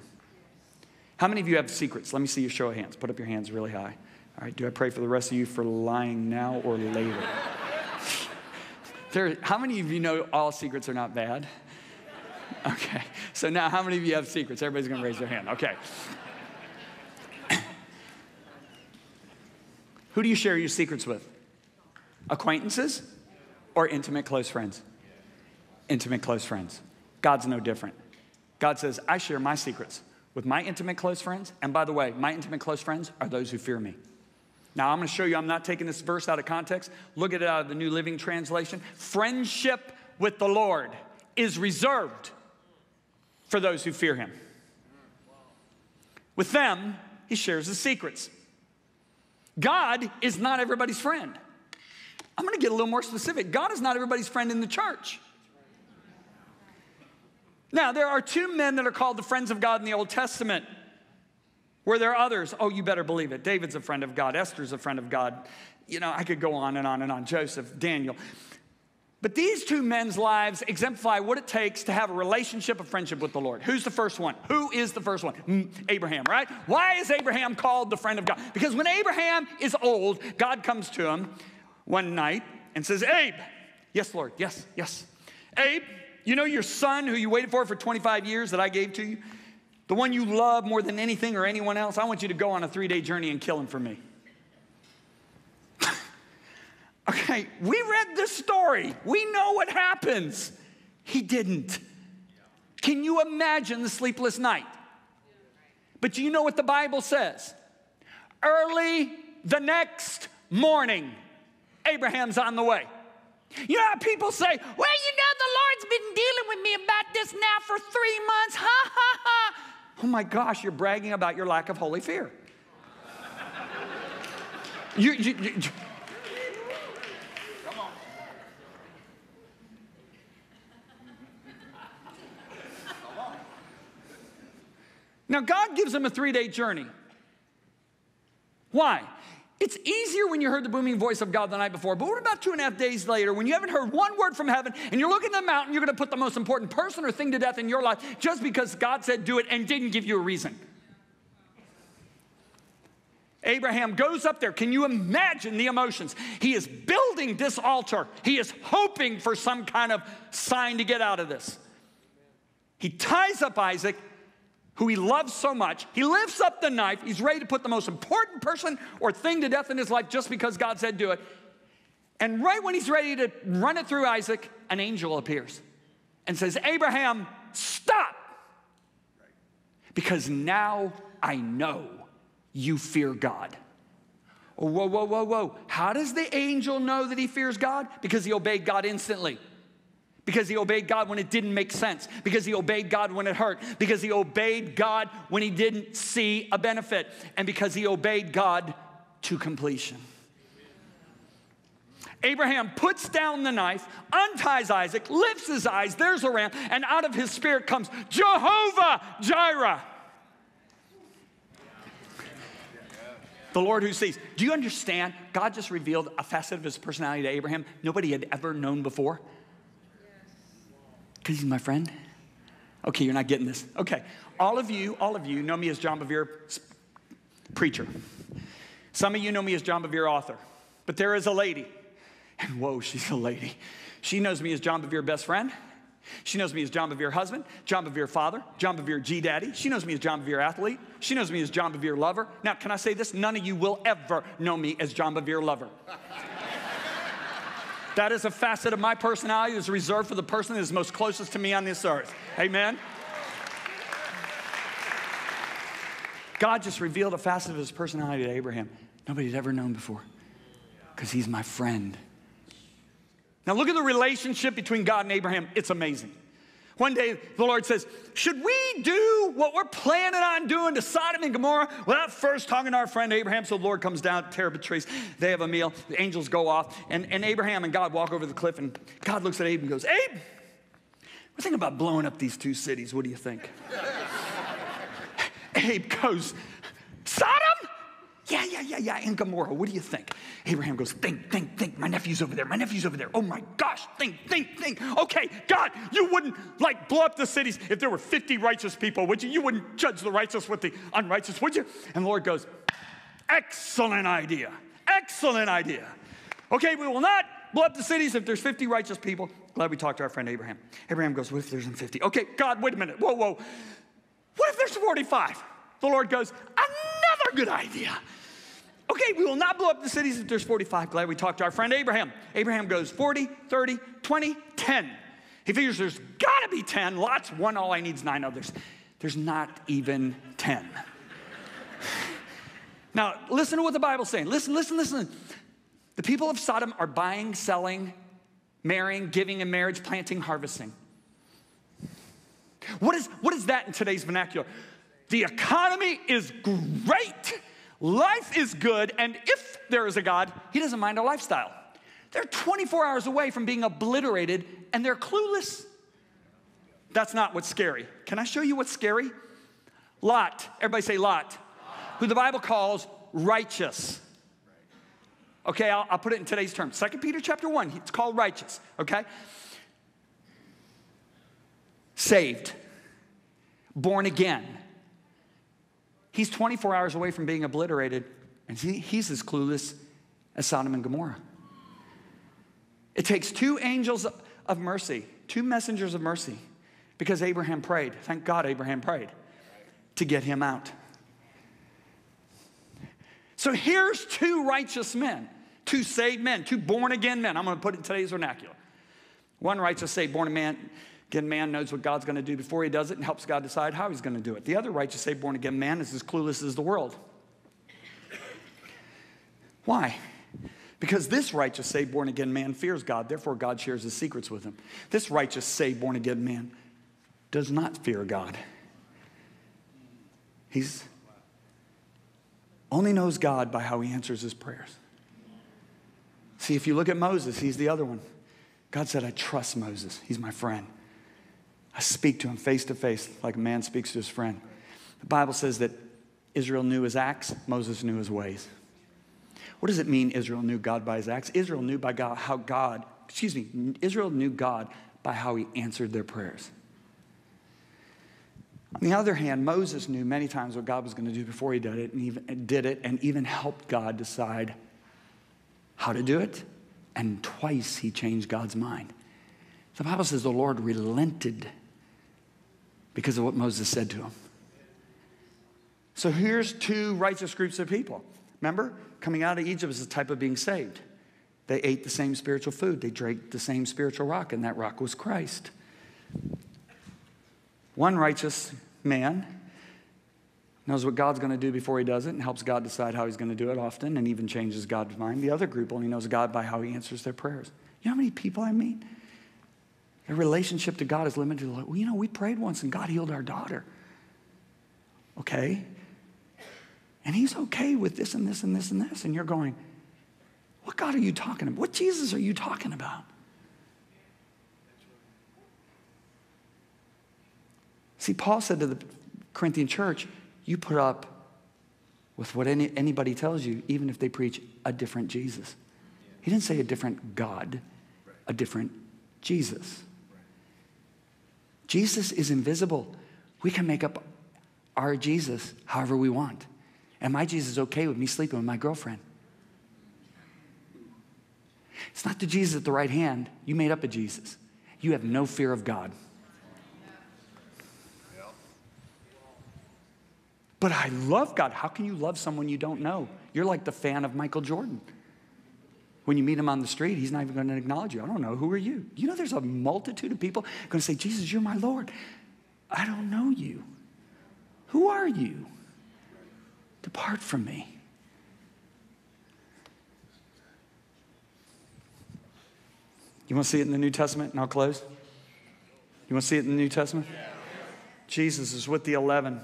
How many of you have secrets? Let me see your show of hands. Put up your hands really high. All right, do I pray for the rest of you for lying now or later? There, how many of you know all secrets are not bad? Okay, so now how many of you have secrets? Everybody's going to raise their hand. Okay. Who do you share your secrets with? Acquaintances or intimate close friends? Intimate close friends. God's no different. God says, I share my secrets with my intimate close friends. And by the way, my intimate close friends are those who fear me. Now, I'm going to show you I'm not taking this verse out of context. Look at it out of the New Living Translation. Friendship with the Lord is reserved for those who fear him. With them, he shares his secrets. God is not everybody's friend. I'm going to get a little more specific. God is not everybody's friend in the church. Now, there are two men that are called the friends of God in the Old Testament. Were there others? Oh, you better believe it. David's a friend of God. Esther's a friend of God. You know, I could go on and on and on. Joseph, Daniel. But these two men's lives exemplify what it takes to have a relationship of friendship with the Lord. Who's the first one? Who is the first one? Abraham, right? Why is Abraham called the friend of God? Because when Abraham is old, God comes to him one night and says, Abe. Yes, Lord. Yes, yes. Abe. You know your son who you waited for for twenty-five years that I gave to you? The one you love more than anything or anyone else? I want you to go on a three-day journey and kill him for me. Okay, we read this story. We know what happens. He didn't. Can you imagine the sleepless night? But do you know what the Bible says? Early the next morning, Abraham's on the way. You know how people say, well, you know, the Lord's been dealing with me about this now for three months. Ha, ha, ha. Oh, my gosh, you're bragging about your lack of holy fear. you, you, you, you. Come on. Come on. Now, God gives him a three-day journey. Why? It's easier when you heard the booming voice of God the night before, but what about two and a half days later when you haven't heard one word from heaven and you're looking at the mountain, you're going to put the most important person or thing to death in your life just because God said do it and didn't give you a reason? Abraham goes up there. Can you imagine the emotions? He is building this altar. He is hoping for some kind of sign to get out of this. He ties up Isaac, who he loves so much. He lifts up the knife. He's ready to put the most important person or thing to death in his life just because God said do it. And right when he's ready to run it through Isaac, an angel appears and says, Abraham, stop. Because now I know you fear God. Oh, whoa, whoa, whoa, whoa. How does the angel know that he fears God? Because he obeyed God instantly. because he obeyed God when it didn't make sense, because he obeyed God when it hurt, because he obeyed God when he didn't see a benefit, and because he obeyed God to completion. Abraham puts down the knife, unties Isaac, lifts his eyes, there's a ram, and out of his spirit comes Jehovah Jireh, the Lord who sees. Do you understand? God just revealed a facet of his personality to Abraham nobody had ever known before. Because he's my friend. Okay, you're not getting this. Okay, all of you, all of you know me as John Bevere, preacher. Some of you know me as John Bevere, author. But there is a lady. And whoa, she's a lady. She knows me as John Bevere, best friend. She knows me as John Bevere, husband. John Bevere, father. John Bevere, G-daddy. She knows me as John Bevere, athlete. She knows me as John Bevere, lover. Now, can I say this? None of you will ever know me as John Bevere, lover. That is a facet of my personality that's reserved for the person that is most closest to me on this earth. Amen? God just revealed a facet of his personality to Abraham nobody had ever known before, because he's my friend. Now look at the relationship between God and Abraham. It's amazing. One day the Lord says, should we do what we're planning on doing to Sodom and Gomorrah without first talking to our friend Abraham? So the Lord comes down, tear up the trees. They have a meal. The angels go off. And, and Abraham and God walk over the cliff, and God looks at Abe and goes, Abe, we're thinking about blowing up these two cities. What do you think? Abe goes, Sodom? Yeah, yeah, yeah, yeah, and Gomorrah, what do you think? Abraham goes, think, think, think, my nephew's over there, my nephew's over there. Oh my gosh, think, think, think. Okay, God, you wouldn't like blow up the cities if there were fifty righteous people, would you? You wouldn't judge the righteous with the unrighteous, would you? And the Lord goes, excellent idea, excellent idea. Okay, we will not blow up the cities if there's fifty righteous people. Glad we talked to our friend Abraham. Abraham goes, what if there's fifty? Okay, God, wait a minute, whoa, whoa. What if there's forty-five? The Lord goes, another good idea. Okay, we will not blow up the cities if there's forty-five. Glad we talked to our friend Abraham. Abraham goes forty, thirty, twenty, ten. He figures there's gotta be ten. Lot's one, all I need's nine others. There's not even ten. Now, listen to what the Bible's saying. Listen, listen, listen. The people of Sodom are buying, selling, marrying, giving in marriage, planting, harvesting. What is, what is that in today's vernacular? The economy is great, life is good, and if there is a God, he doesn't mind our lifestyle. They're twenty-four hours away from being obliterated, and they're clueless. That's not what's scary. Can I show you what's scary? Lot, everybody say Lot, Lot. Who the Bible calls righteous. Okay, I'll, I'll put it in today's terms. Second Peter chapter one, it's called righteous, okay? Saved, born again. He's twenty-four hours away from being obliterated, and he, he's as clueless as Sodom and Gomorrah. It takes two angels of mercy, two messengers of mercy, because Abraham prayed. Thank God Abraham prayed to get him out. So here's two righteous men, two saved men, two born-again men. I'm going to put it in today's vernacular. One righteous, saved, born-again Again, man knows what God's going to do before he does it and helps God decide how he's going to do it. The other righteous, say, born-again man is as clueless as the world. Why? Because this righteous, say, born-again man fears God. Therefore, God shares his secrets with him. This righteous, say, born-again man does not fear God. He's only knows God by how he answers his prayers. See, if you look at Moses, he's the other one. God said, I trust Moses. He's my friend. I speak to him face to face like a man speaks to his friend. The Bible says that Israel knew his acts, Moses knew his ways. What does it mean Israel knew God by his acts? Israel knew by God how God, excuse me, Israel knew God by how he answered their prayers. On the other hand, Moses knew many times what God was going to do before he did it, and even did it and even helped God decide how to do it, and twice he changed God's mind. The Bible says the Lord relented because of what Moses said to him. So here's two righteous groups of people. Remember, coming out of Egypt is a type of being saved. They ate the same spiritual food. They drank the same spiritual rock, and that rock was Christ. One righteous man knows what God's going to do before he does it and helps God decide how he's going to do it often and even changes God's mind. The other group only knows God by how he answers their prayers. You know how many people I meet? Their relationship to God is limited to, like, well, you know, we prayed once and God healed our daughter. Okay? And he's okay with this and this and this and this. And you're going, what God are you talking about? What Jesus are you talking about? See, Paul said to the Corinthian church, you put up with what any, anybody tells you, even if they preach a different Jesus. He didn't say a different God, a different Jesus. Jesus is invisible. We can make up our Jesus however we want. And my Jesus is okay with me sleeping with my girlfriend. It's not the Jesus at the right hand. You made up a Jesus. You have no fear of God. But I love God. How can you love someone you don't know? You're like the fan of Michael Jordan. When you meet him on the street, he's not even going to acknowledge you. I don't know. Who are you? You know there's a multitude of people going to say, Jesus, you're my Lord. I don't know you. Who are you? Depart from me. You want to see it in the New Testament? And I'll close. You want to see it in the New Testament? Yeah. Jesus is with the eleven.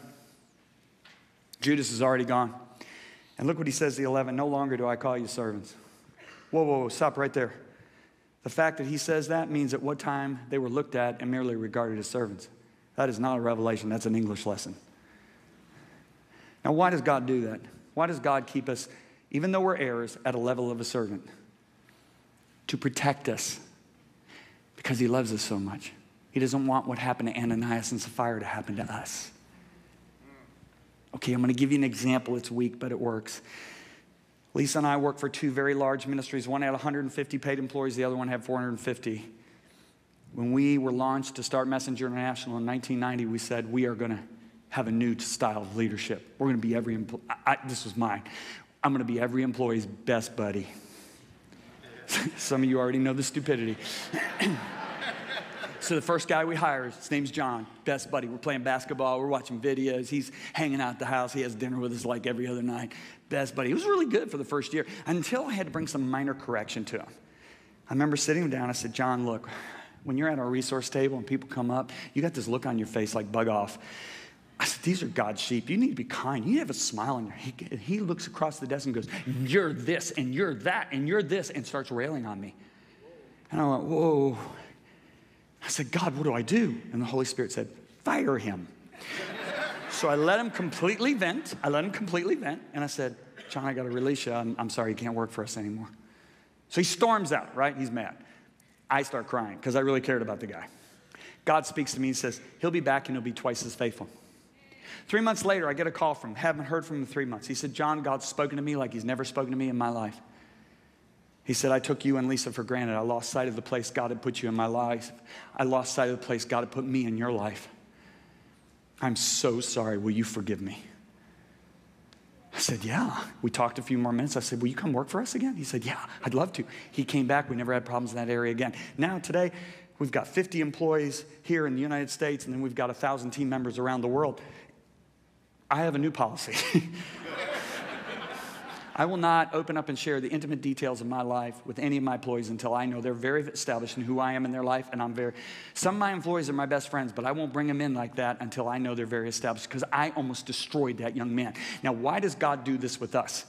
Judas is already gone. And look what he says to the eleven. No longer do I call you servants. Whoa, whoa, whoa, stop right there. The fact that he says that means at what time they were looked at and merely regarded as servants. That is not a revelation. That's an English lesson. Now, why does God do that? Why does God keep us, even though we're heirs, at a level of a servant? To protect us. Because he loves us so much. He doesn't want what happened to Ananias and Sapphira to happen to us. Okay, I'm going to give you an example. It's weak, but it works. Lisa and I work for two very large ministries. One had one hundred fifty paid employees. The other one had four hundred fifty. When we were launched to start Messenger International in nineteen ninety, we said, we are going to have a new style of leadership. We're going to be every employee. This was mine. I'm going to be every employee's best buddy. Some of you already know the stupidity. So the first guy we hired, his name's John, best buddy. We're playing basketball. We're watching videos. He's hanging out at the house. He has dinner with us like every other night. Best buddy. It was really good for the first year until I had to bring some minor correction to him. I remember sitting him down. I said, John, look, when you're at our resource table and people come up, you got this look on your face like bug off. I said, these are God's sheep. You need to be kind. You need to have a smile on your face. He looks across the desk and goes, you're this and you're that and you're this, and starts railing on me. And I went, whoa. I said, God, what do I do? And the Holy Spirit said, fire him. So I let him completely vent. I let him completely vent. And I said, John, I got to release you. I'm, I'm sorry, you can't work for us anymore. So he storms out, right? He's mad. I start crying because I really cared about the guy. God speaks to me and says, he'll be back and he'll be twice as faithful. Three months later, I get a call from him. Haven't heard from him in three months. He said, John, God's spoken to me like he's never spoken to me in my life. He said, I took you and Lisa for granted. I lost sight of the place God had put you in my life. I lost sight of the place God had put me in your life. I'm so sorry. Will you forgive me? I said, yeah. We talked a few more minutes. I said, will you come work for us again? He said, yeah, I'd love to. He came back. We never had problems in that area again. Now, today, we've got fifty employees here in the United States, and then we've got one thousand team members around the world. I have a new policy. I will not open up and share the intimate details of my life with any of my employees until I know they're very established in who I am in their life, and I'm very, some of my employees are my best friends, but I won't bring them in like that until I know they're very established, because I almost destroyed that young man. Now, why does God do this with us?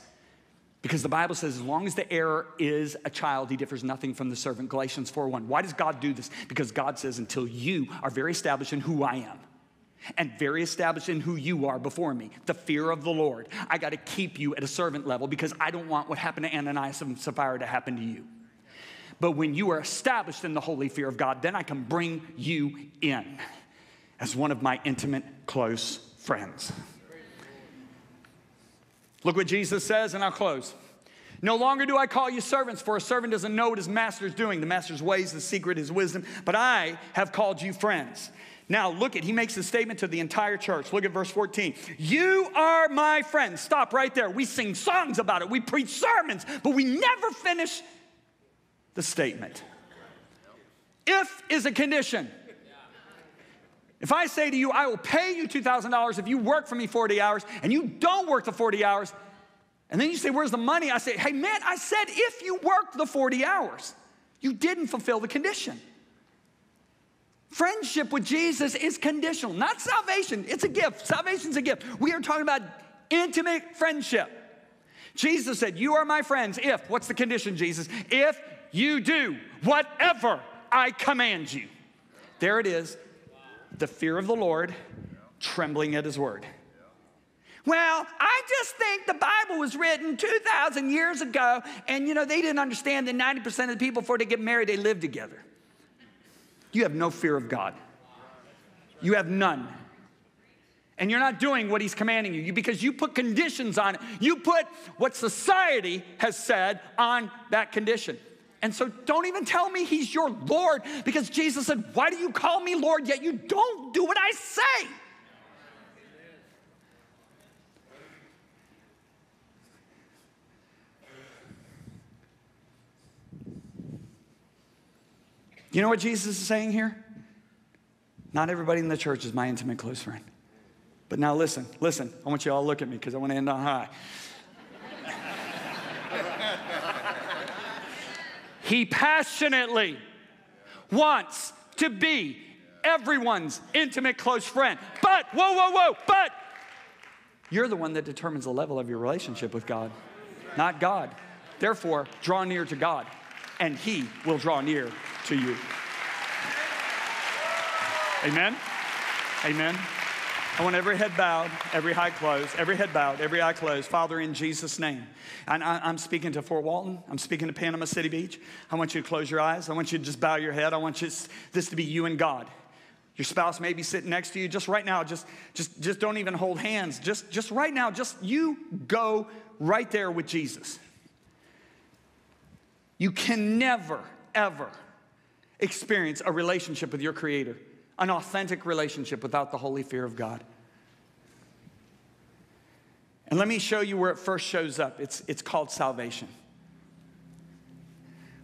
Because the Bible says, as long as the heir is a child, he differs nothing from the servant, Galatians four one. Why does God do this? Because God says, until you are very established in who I am, and very established in who you are before me, the fear of the Lord, I got to keep you at a servant level, because I don't want what happened to Ananias and Sapphira to happen to you. But when you are established in the holy fear of God, then I can bring you in as one of my intimate, close friends. Look what Jesus says, and I'll close. No longer do I call you servants, for a servant doesn't know what his master is doing. The master's ways, the secret, his wisdom. But I have called you friends. Now, look at, he makes a statement to the entire church. Look at verse fourteen. You are my friends. Stop right there. We sing songs about it. We preach sermons, but we never finish the statement. If is a condition. If I say to you, I will pay you two thousand dollars if you work for me forty hours, and you don't work the forty hours, and then you say, where's the money? I say, hey, man, I said if you worked the forty hours, you didn't fulfill the condition. Friendship with Jesus is conditional, not salvation. It's a gift. Salvation's a gift. We are talking about intimate friendship. Jesus said, you are my friends if, what's the condition, Jesus? If you do whatever I command you. There it is, the fear of the Lord, trembling at his word. Well, I just think the Bible was written two thousand years ago, and, you know, they didn't understand that ninety percent of the people, before they get married, they live together. You have no fear of God. You have none. And you're not doing what he's commanding you because you put conditions on it. You put what society has said on that condition. And so don't even tell me he's your Lord, because Jesus said, why do you call me Lord, yet you don't do what I say? You know what Jesus is saying here? Not everybody in the church is my intimate close friend. But now listen, listen. I want you all to look at me because I want to end on high. He passionately wants to be everyone's intimate close friend. But, whoa, whoa, whoa, but you're the one that determines the level of your relationship with God, not God. Therefore, draw near to God, and he will draw near to you. Amen? Amen? I want every head bowed, every eye closed, every head bowed, every eye closed. Father, in Jesus' name. And I, I'm speaking to Fort Walton. I'm speaking to Panama City Beach. I want you to close your eyes. I want you to just bow your head. I want you, this to be you and God. Your spouse may be sitting next to you. Just right now, just, just, just don't even hold hands. Just, just right now, just you go right there with Jesus. You can never, ever experience a relationship with your Creator, an authentic relationship, without the holy fear of God. And let me show you where it first shows up. It's, it's called salvation.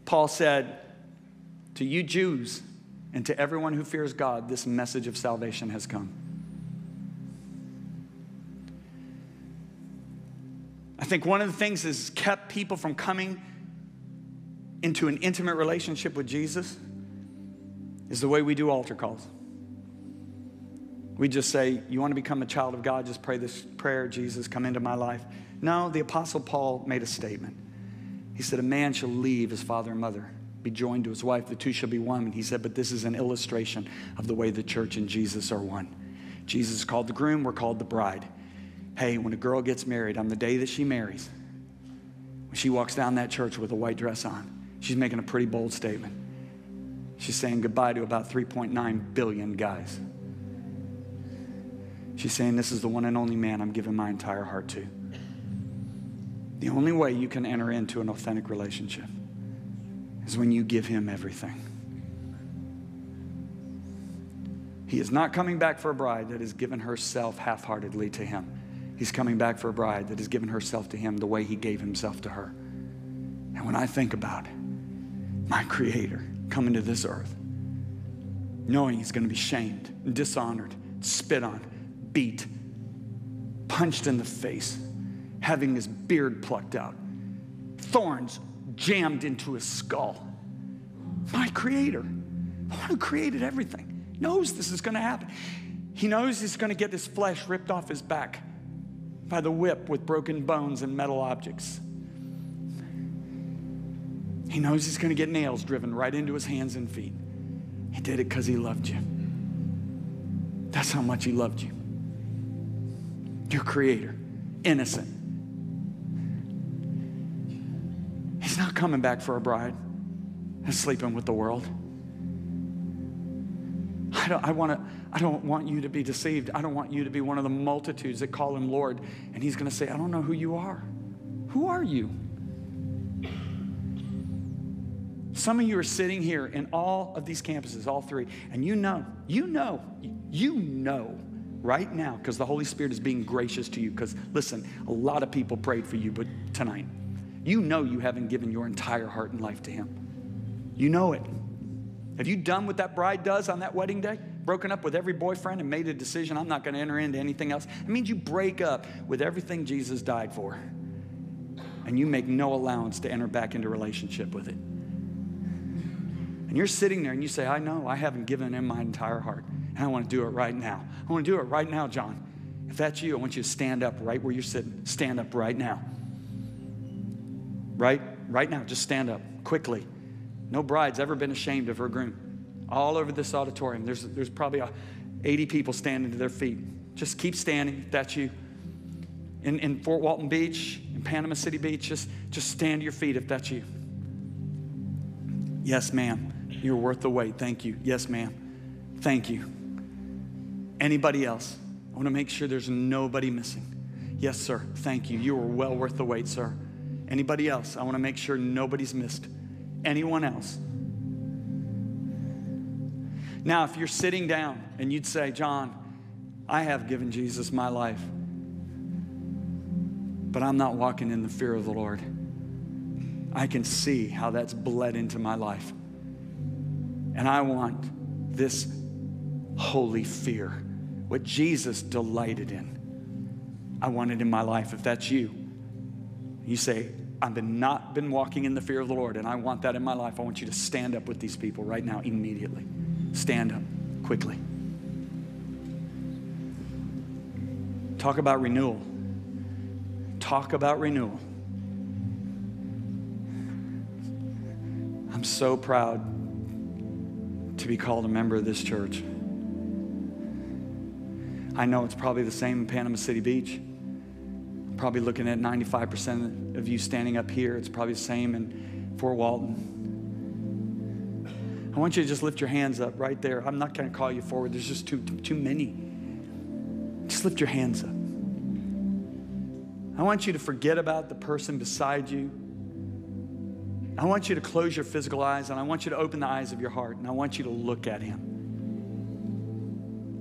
Paul said, to you Jews and to everyone who fears God, this message of salvation has come. I think one of the things that's kept people from coming into an intimate relationship with Jesus is the way we do altar calls. We just say, you want to become a child of God, just pray this prayer, Jesus, come into my life. No, the Apostle Paul made a statement. He said, a man shall leave his father and mother, be joined to his wife, the two shall be one. And he said, but this is an illustration of the way the church and Jesus are one. Jesus is called the groom, we're called the bride. Hey, when a girl gets married, on the day that she marries, when she walks down that church with a white dress on, she's making a pretty bold statement. She's saying goodbye to about three point nine billion guys. She's saying, this is the one and only man I'm giving my entire heart to. The only way you can enter into an authentic relationship is when you give him everything. He is not coming back for a bride that has given herself half-heartedly to him. He's coming back for a bride that has given herself to him the way he gave himself to her. And when I think about it, my Creator coming to this earth, knowing he's going to be shamed, dishonored, spit on, beat, punched in the face, having his beard plucked out, thorns jammed into his skull. My Creator, the one who created everything, knows this is going to happen. He knows he's going to get his flesh ripped off his back by the whip with broken bones and metal objects. He knows he's going to get nails driven right into his hands and feet. He did it because he loved you. That's how much he loved you. Your Creator, innocent. He's not coming back for a bride and sleeping with the world. I don't, I want to, I don't want you to be deceived. I don't want you to be one of the multitudes that call him Lord. And he's going to say, I don't know who you are. Who are you? Some of you are sitting here in all of these campuses, all three, and you know, you know, you know right now, because the Holy Spirit is being gracious to you, because, listen, a lot of people prayed for you, but tonight, you know you haven't given your entire heart and life to him. You know it. Have you done what that bride does on that wedding day? Broken up with every boyfriend and made a decision, I'm not going to enter into anything else. It means you break up with everything Jesus died for, and you make no allowance to enter back into relationship with it. and you're sitting there and you say, I know, I haven't given him my entire heart, and I want to do it right now. I want to do it right now, John. If that's you, I want you to stand up right where you're sitting. Stand up right now. Right? Right now, just stand up quickly. No bride's ever been ashamed of her groom. All over this auditorium, there's, there's probably eighty people standing to their feet. Just keep standing if that's you. In, in Fort Walton Beach, in Panama City Beach, just, just stand to your feet if that's you. Yes, ma'am. You're worth the wait. Thank you. Yes, ma'am. Thank you. Anybody else? I want to make sure there's nobody missing. Yes, sir. Thank you. You are well worth the wait, sir. Anybody else? I want to make sure nobody's missed. Anyone else? Now, if you're sitting down and you'd say, John, I have given Jesus my life, but I'm not walking in the fear of the Lord. I can see how that's bled into my life. And I want this holy fear, what Jesus delighted in. I want it in my life. If that's you, you say, I've been not been walking in the fear of the Lord, and I want that in my life. I want you to stand up with these people right now, immediately. Stand up quickly. Talk about renewal. Talk about renewal. I'm so proud to be called a member of this church. I know it's probably the same in Panama City Beach. I'm probably looking at ninety-five percent of you standing up here. It's probably the same in Fort Walton. I want you to just lift your hands up right there. I'm not going to call you forward. There's just too, too, too many. Just lift your hands up. I want you to forget about the person beside you. I want you to close your physical eyes, and I want you to open the eyes of your heart, and I want you to look at him.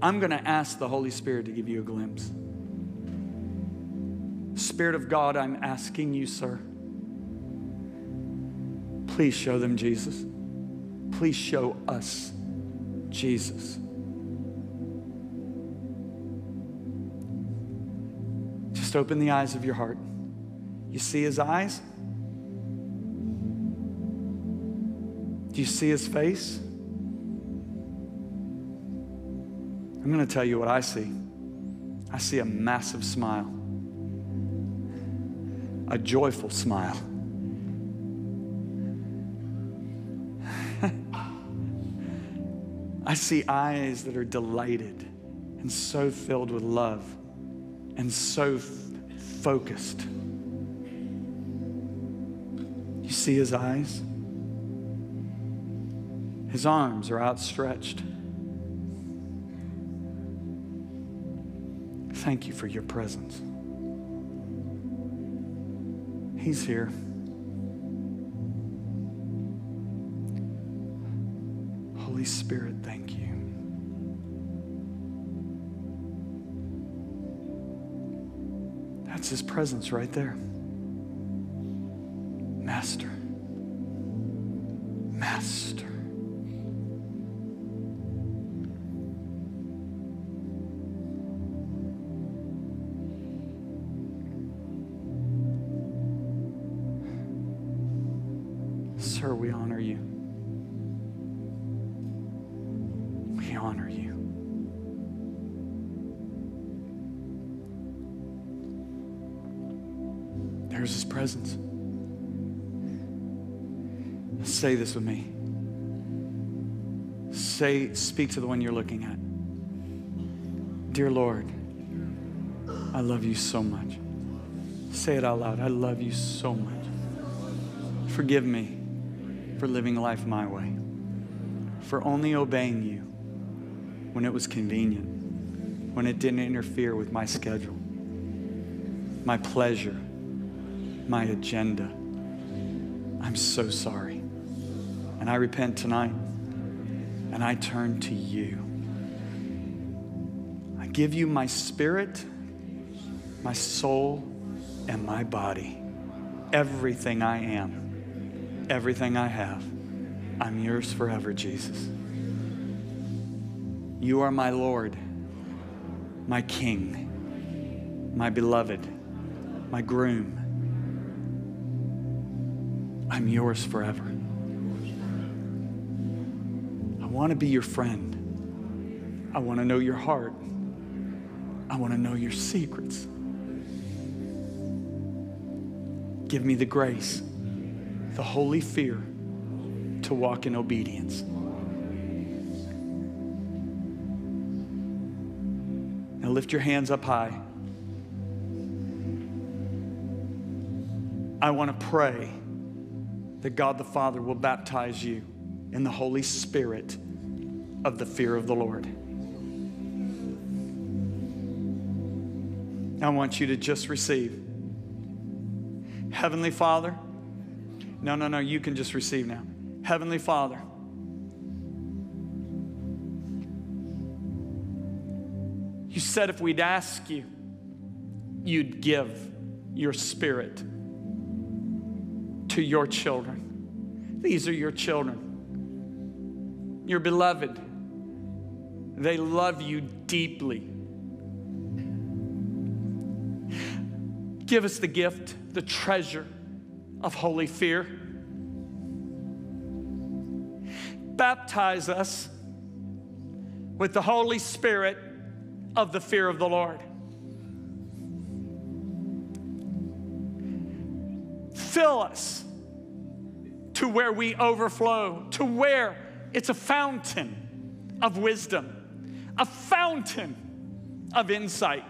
I'm going to ask the Holy Spirit to give you a glimpse. Spirit of God, I'm asking you, sir, please show them Jesus. Please show us Jesus. Just open the eyes of your heart. You see his eyes? Do you see his face? I'm going to tell you what I see. I see a massive smile, a joyful smile. I see eyes that are delighted and so filled with love and so f- focused. You see his eyes? His arms are outstretched. Thank you for your presence. He's here. Holy Spirit, thank you. That's his presence right there. Master. Master. Sir, we honor you. We honor you. There's his presence. Say this with me. Say, speak to the one you're looking at. Dear Lord, I love you so much. Say it out loud. I love you so much. Forgive me for living life my way, for only obeying you when it was convenient, when it didn't interfere with my schedule, my pleasure, my agenda. I'm so sorry. And I repent tonight, and I turn to you. I give you my spirit, my soul, and my body, everything I am. Everything I have, I'm yours forever, Jesus. You are my Lord, my King, my beloved, my groom. I'm yours forever. want to be your friend. I want to know your heart. I want to know your secrets. Give me the grace, the holy fear to walk in obedience. Now lift your hands up high. I want to pray that God the Father will baptize you in the Holy Spirit of the fear of the Lord. I want you to just receive. Heavenly Father, no, no, no, you can just receive now. Heavenly Father, you said if we'd ask you, you'd give your Spirit to your children. These are your children, your beloved. They love you deeply. Give us the gift, the treasure of holy fear. Baptize us with the Holy Spirit of the fear of the Lord. Fill us to where we overflow, to where it's a fountain of wisdom, a fountain of insight,